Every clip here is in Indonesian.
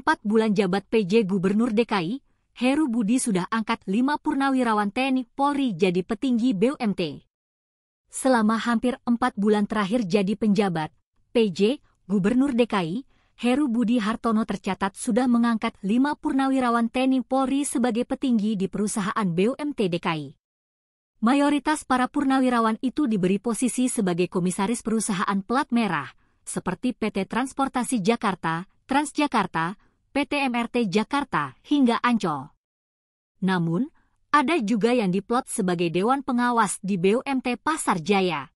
4 bulan jabat PJ Gubernur DKI, Heru Budi sudah angkat 5 purnawirawan TNI Polri jadi petinggi BUMD. Selama hampir 4 bulan terakhir jadi penjabat PJ Gubernur DKI, Heru Budi Hartono tercatat sudah mengangkat 5 purnawirawan TNI Polri sebagai petinggi di perusahaan BUMD DKI. Mayoritas para purnawirawan itu diberi posisi sebagai komisaris perusahaan pelat merah, seperti PT Transportasi Jakarta, Transjakarta, PT MRT Jakarta, hingga Ancol. Namun, ada juga yang diplot sebagai Dewan Pengawas di BUMD Pasar Jaya.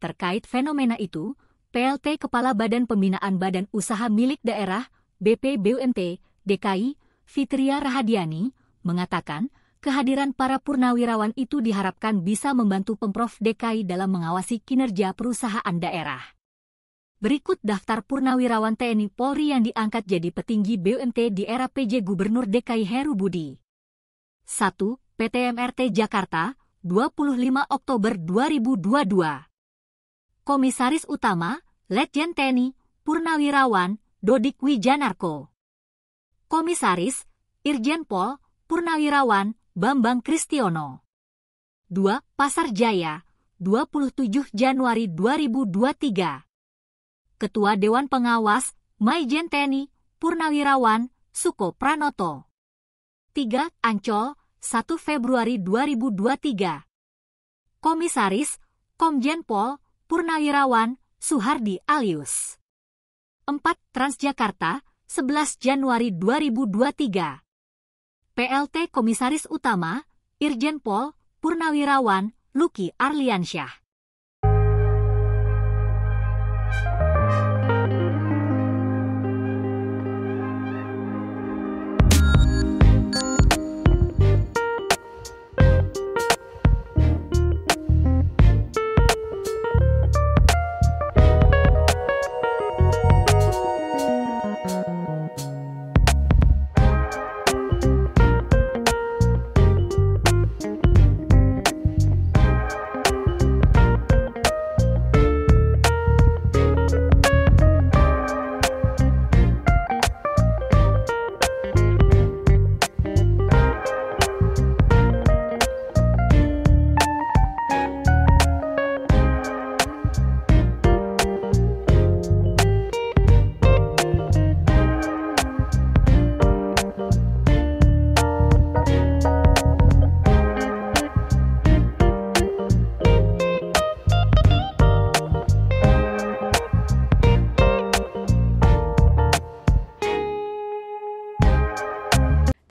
Terkait fenomena itu, PLT Kepala Badan Pembinaan Badan Usaha Milik Daerah, BP BUMD DKI, Fitria Rahadiani, mengatakan kehadiran para purnawirawan itu diharapkan bisa membantu Pemprov DKI dalam mengawasi kinerja perusahaan daerah. Berikut daftar purnawirawan TNI Polri yang diangkat jadi petinggi BUMD di era PJ Gubernur DKI Heru Budi. 1. PT MRT Jakarta, 25 Oktober 2022. Komisaris Utama, Letjen TNI, Purnawirawan, Dodik Wijanarko. Komisaris, Irjen Pol, Purnawirawan, Bambang Kristiono. 2. Pasar Jaya, 27 Januari 2023. Ketua Dewan Pengawas, Maijen TNI, Purnawirawan, Sukopranoto. 3. Ancol, 1 Februari 2023. Komisaris, Komjen Pol, Purnawirawan, Suhardi Alius. 4. Transjakarta, 11 Januari 2023. PLT Komisaris Utama, Irjen Pol, Purnawirawan, Luki Arliansyah.